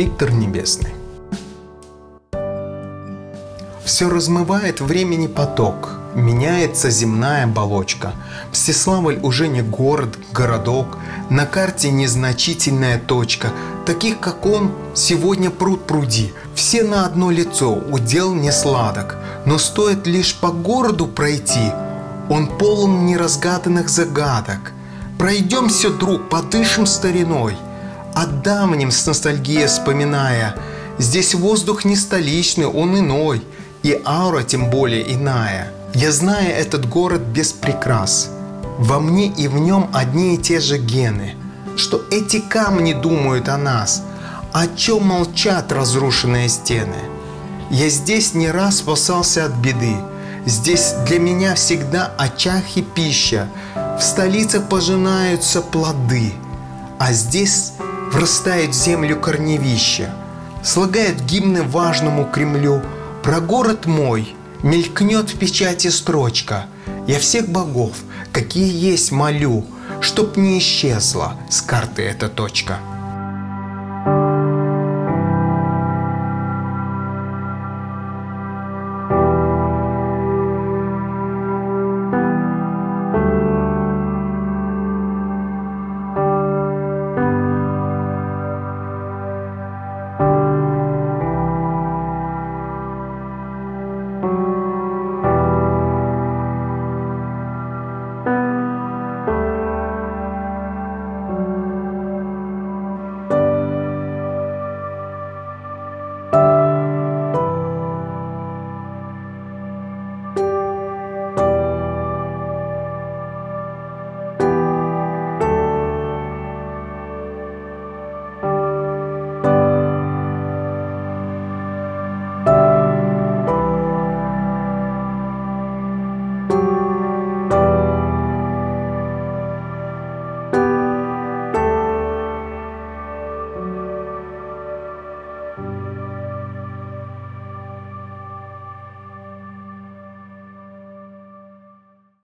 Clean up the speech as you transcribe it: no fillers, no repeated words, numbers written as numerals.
Виктор Небесный. Все размывает времени поток, меняется земная оболочка. Мстиславль уже не город, городок, на карте незначительная точка. Таких, как он, сегодня пруд пруди, все на одно лицо, удел не сладок. Но стоит лишь по городу пройти, он полон неразгаданных загадок. Пройдемся, друг, подышим стариной, о давнем с ностальгией вспоминая. Здесь воздух не столичный, он иной, и аура тем более иная. Я знаю этот город без прикрас, во мне и в нем одни и те же гены, что эти камни думают о нас, о чем молчат разрушенные стены. Я здесь не раз спасался от беды, здесь для меня всегда очаг и пища, в столицах пожинаются плоды, а здесь врастают в землю корневища, слагают гимны важному Кремлю. Про город мой мелькнет в печати строчка, я всех богов, какие есть, молю, чтоб не исчезла с карты эта точка.